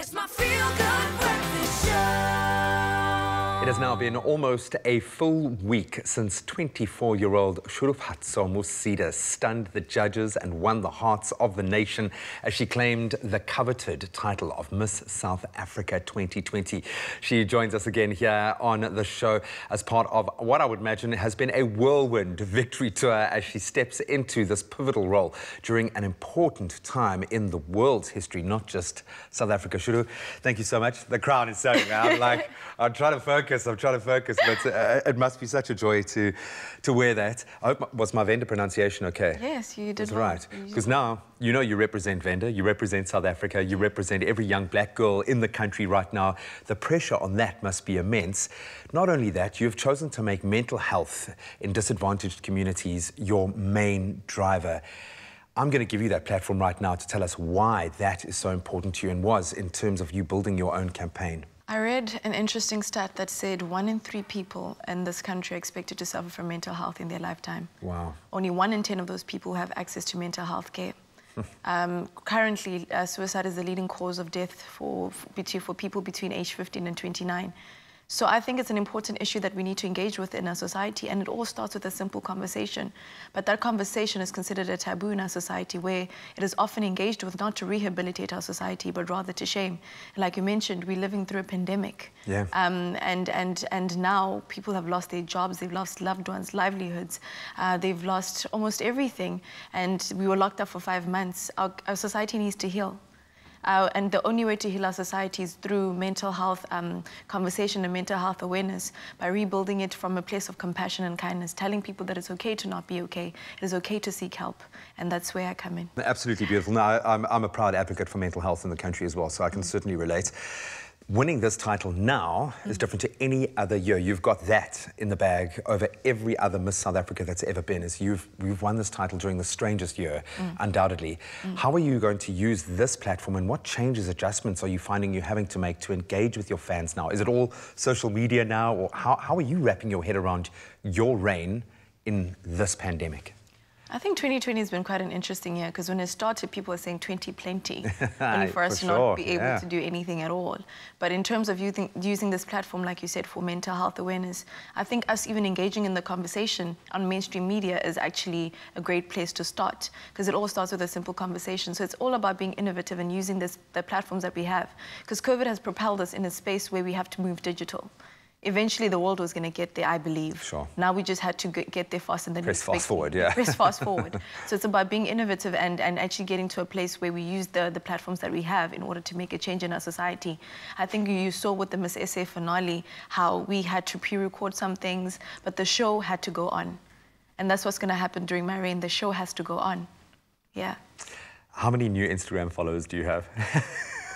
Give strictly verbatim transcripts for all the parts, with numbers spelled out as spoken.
It's my feel-good breakfast show. It has now been almost a full week since twenty-four-year-old Shudufhadzo Musida stunned the judges and won the hearts of the nation as she claimed the coveted title of Miss South Africa twenty twenty. She joins us again here on the show as part of what I would imagine has been a whirlwind victory tour as she steps into this pivotal role during an important time in the world's history, not just South Africa. Shuru, thank you so much. The crowd is so loud. Like, I'm trying to focus, I'm trying to focus, but uh, it must be such a joy to to wear that. I hope my, was my Venda pronunciation okay? Yes, you did. That's well. Right. Because now, you know, you represent Venda, you represent South Africa, you represent every young black girl in the country right now. The pressure on that must be immense. Not only that, you've chosen to make mental health in disadvantaged communities your main driver. I'm going to give you that platform right now to tell us why that is so important to you and was in terms of you building your own campaign. I read an interesting stat that said one in three people in this country are expected to suffer from mental health in their lifetime. Wow. Only one in ten of those people have access to mental health care. um, currently, uh, suicide is the leading cause of death for, for people between age fifteen and twenty-nine. So I think it's an important issue that we need to engage with in our society, and it all starts with a simple conversation. But that conversation is considered a taboo in our society, where it is often engaged with not to rehabilitate our society, but rather to shame. And like you mentioned, we're living through a pandemic. Yeah. Um, and, and, and now people have lost their jobs, they've lost loved ones, livelihoods, uh, they've lost almost everything. And we were locked up for five months. Our, our society needs to heal. Uh, and the only way to heal our society is through mental health um, conversation and mental health awareness, by rebuilding it from a place of compassion and kindness, telling people that it's okay to not be okay, it is okay to seek help, and that's where I come in. Absolutely beautiful. Now, I'm, I'm a proud advocate for mental health in the country as well, so I can mm-hmm. certainly relate. Winning this title now mm-hmm. is different to any other year. You've got that in the bag over every other Miss South Africa that's ever been. Is you've, you've won this title during the strangest year, mm. undoubtedly. Mm. How are you going to use this platform, and what changes, adjustments are you finding you're having to make to engage with your fans now? Is it all social media now, or how, how are you wrapping your head around your reign in this pandemic? I think twenty twenty has been quite an interesting year, because when it started, people were saying twenty plenty, only for us for to sure. not be able yeah. to do anything at all. But in terms of using, using this platform, like you said, for mental health awareness, I think us even engaging in the conversation on mainstream media is actually a great place to start, because it all starts with a simple conversation. So it's all about being innovative and using this, the platforms that we have, because COVID has propelled us in a space where we have to move digital. Eventually, the world was going to get there, I believe. Sure. Now we just had to get there faster than we expected. Press fast forward, yeah. Press fast forward. So it's about being innovative and, and actually getting to a place where we use the, the platforms that we have in order to make a change in our society. I think you saw with the Miss S A finale how we had to pre-record some things, but the show had to go on. And that's what's going to happen during my reign. The show has to go on. Yeah. How many new Instagram followers do you have?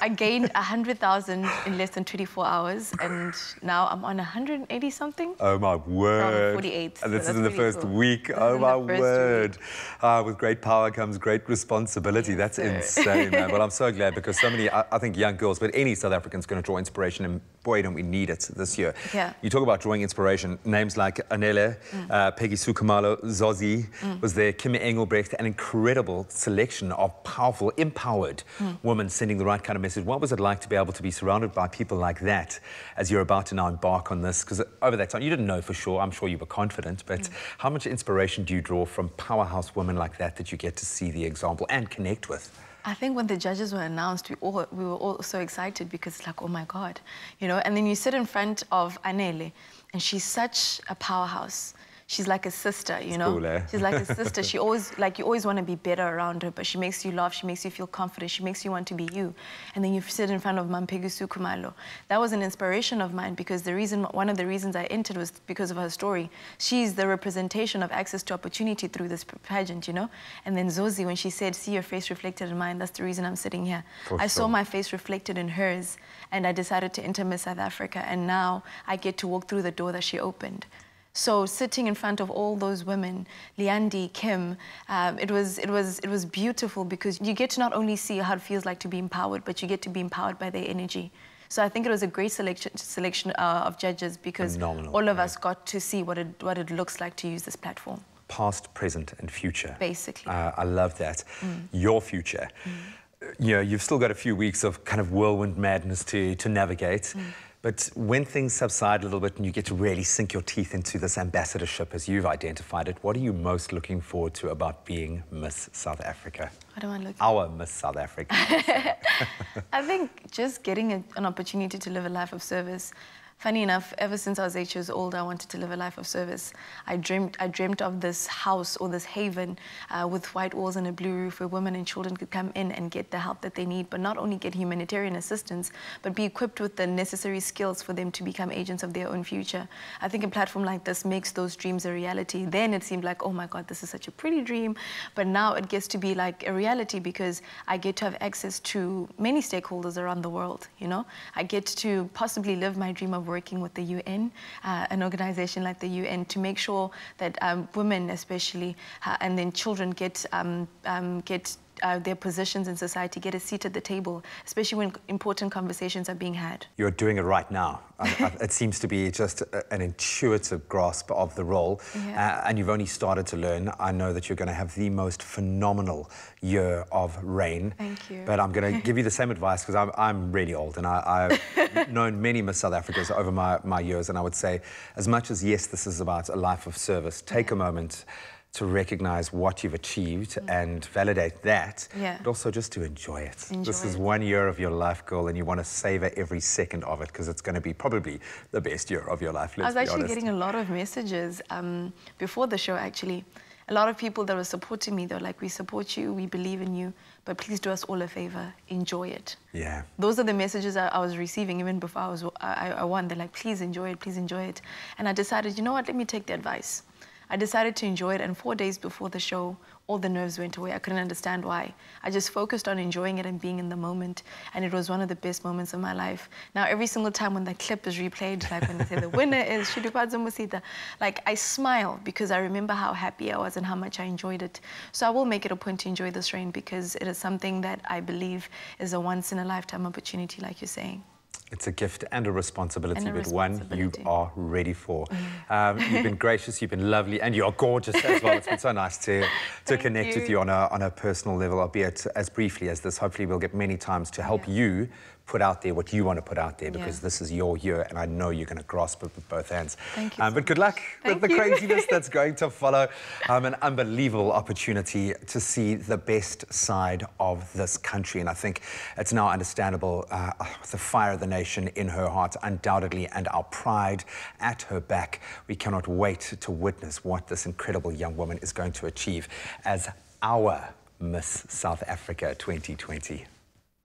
I gained one hundred thousand in less than twenty-four hours, and now I'm on one hundred eighty something. Oh, my word. forty-eight. And this so is in the really first cool. week. This oh, my word. Uh, with great power comes great responsibility. Yes, that's sir. Insane, man. But I'm so glad, because so many, I, I think, young girls, but any South African's going to draw inspiration, and boy, don't we need it this year. Yeah. You talk about drawing inspiration. Names like Anele, mm. uh, Peggy Sukamalo, Zozi mm. was there, Kimi Engelbrecht, an incredible selection of powerful, empowered mm. women sending the right kind of message. What was it like to be able to be surrounded by people like that as you're about to now embark on this? Because over that time, you didn't know for sure. I'm sure you were confident, but mm. how much inspiration do you draw from powerhouse women like that that you get to see the example and connect with? I think when the judges were announced, we all we were all so excited, because it's like, oh my God, you know. And then you sit in front of Anele, and she's such a powerhouse. She's like a sister, you know. Cool, eh? She's like a sister. She always, like, you always want to be better around her, but she makes you laugh, she makes you feel confident, she makes you want to be you. And then you sit in front of Mampegusu Kumalo. That was an inspiration of mine, because the reason, one of the reasons I entered was because of her story. She's the representation of access to opportunity through this pageant, you know. And then Zozi, when she said, "See your face reflected in mine," that's the reason I'm sitting here. For I sure. saw my face reflected in hers, and I decided to enter Miss South Africa, and now I get to walk through the door that she opened. So sitting in front of all those women, Liandi, Kim, um, it was it was it was beautiful, because you get to not only see how it feels like to be empowered, but you get to be empowered by their energy. So I think it was a great selection selection uh, of judges, because Phenomenal, all of yeah. us got to see what it what it looks like to use this platform. Past, present, and future. Basically. Uh, I love that. Mm. Your future. Mm. you know, you've still got a few weeks of kind of whirlwind madness to, to navigate. Mm. But when things subside a little bit and you get to really sink your teeth into this ambassadorship as you've identified it, what are you most looking forward to about being Miss South Africa? What do I look Our Miss South Africa. I think just getting a, an opportunity to live a life of service. Funny enough, ever since I was eight years old, I wanted to live a life of service. I dreamt, I dreamt of this house or this haven uh, with white walls and a blue roof where women and children could come in and get the help that they need, but not only get humanitarian assistance, but be equipped with the necessary skills for them to become agents of their own future. I think a platform like this makes those dreams a reality. Then it seemed like, oh my God, this is such a pretty dream, but now it gets to be like a reality because I get to have access to many stakeholders around the world, you know? I get to possibly live my dream of working with the U N, uh, an organization like the U N, to make sure that um, women especially, uh, and then children get, um, um, get uh, their positions in society, get a seat at the table, especially when important conversations are being had. You're doing it right now. I, I, it seems to be just a, an intuitive grasp of the role, yeah. uh, and you've only started to learn. I know that you're going to have the most phenomenal year of reign. Thank you. But I'm going to give you the same advice because I'm, I'm really old, and I, I've known many Miss South Africans over my, my years, and I would say, as much as, yes, this is about a life of service, take yeah. a moment to recognize what you've achieved mm. and validate that, yeah. but also just to enjoy it. Enjoy this is it. one year of your life, girl, and you want to savor every second of it because it's going to be probably the best year of your life. Let's I was actually honest. getting a lot of messages um, before the show, actually. A lot of people that were supporting me, they were like, we support you, we believe in you, but please do us all a favor, enjoy it. Yeah. Those are the messages I, I was receiving even before I, was, I, I won. They're like, please enjoy it, please enjoy it. And I decided, you know what, let me take the advice. I decided to enjoy it, and four days before the show, all the nerves went away. I couldn't understand why. I just focused on enjoying it and being in the moment, and it was one of the best moments of my life. Now, every single time when that clip is replayed, like when they say the winner is Shudufhadzo Musida, like I smile because I remember how happy I was and how much I enjoyed it. So I will make it a point to enjoy this reign because it is something that I believe is a once-in-a-lifetime opportunity, like you're saying. It's a gift and a responsibility, and a responsibility. but one you are ready for. Mm. Um, you've been gracious, you've been lovely, and you're gorgeous as well. It's been so nice to, to connect you. with you on a, on a personal level, albeit as briefly as this. Hopefully we'll get many times to help yeah. you put out there what you want to put out there, because yeah. this is your year, and I know you're going to grasp it with both hands. Thank you. Um, so but good luck Thank with you. the craziness that's going to follow. Um, an unbelievable opportunity to see the best side of this country, and I think it's now understandable uh, the fire of the nation in her heart, undoubtedly, and our pride at her back. We cannot wait to witness what this incredible young woman is going to achieve as our Miss South Africa twenty twenty.